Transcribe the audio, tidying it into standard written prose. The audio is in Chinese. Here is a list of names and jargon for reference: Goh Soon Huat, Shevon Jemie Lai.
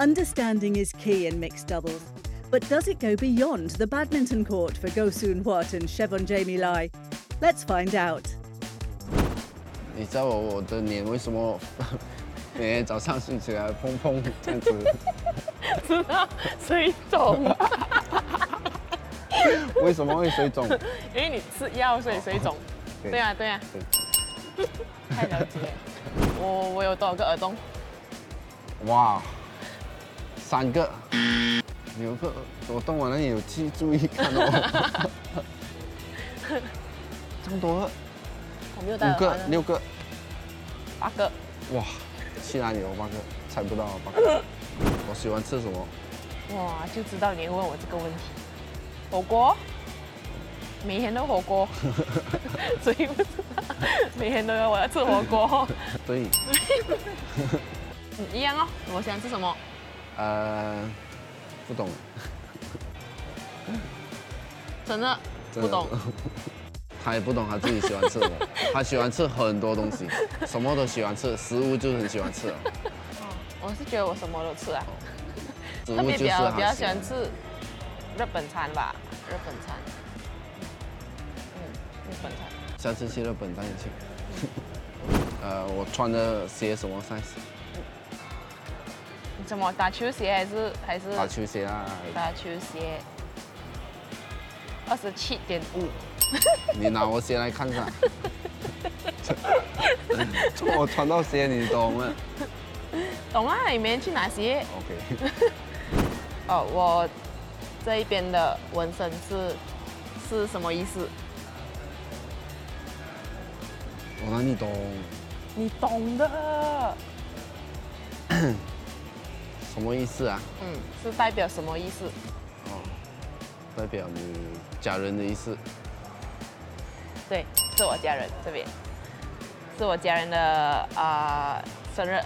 Understanding is key in mixed doubles. But does it go beyond the badminton court for Goh Soon Huat and Shevon Jemie Lai? Let's find out. 你知道我的脸为什么每天早上醒起来砰砰这样子？知道水肿。为什么会水肿？因为你吃药所以水肿。对啊，对啊。太了解了。我有多少个耳洞？哇，3个。有个耳洞我那里有去注意看哦。这么多。 5个、6个、8个，哇！去哪里有8个？猜不到8个。我喜欢吃什么？哇，就知道你会问我这个问题。火锅，每天都火锅，所以不知道每天都要我要吃火锅。对。一样哦，我喜欢吃什么？不懂。真的不懂。 他也不懂他自己喜欢吃什么，他喜欢吃很多东西，什么都喜欢吃，食物就很喜欢吃了。我是觉得我什么都吃啊，食物就是比较喜欢吃日本餐吧，日本餐，日本餐。下次去日本带你去。我穿的鞋什么 size？ 什么打球鞋还是？打球鞋啊。打球鞋，27.5。 你拿我鞋来看看，我穿到鞋你懂吗？懂啊，你没去拿鞋。OK。哦，我这一边的纹身是什么意思？我哪里懂？你懂的。什么意思啊？嗯，是代表什么意思？哦，代表你家人的意思。 对，是我家人这边，是我家人的生日。